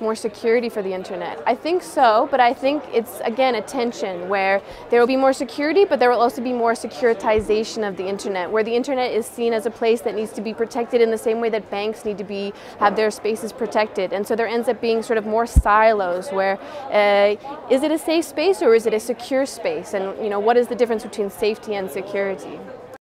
more security for the internet? I think so, but I think it's, again, a tension where there will be more security, but there will also be more securitization of the internet, where the internet is seen as a place that needs to be protected in the same way that banks need to have their spaces protected. And so there ends up being sort of more silos where is it a safe space or is it a secure space? And, you know, what is the difference between safety and security?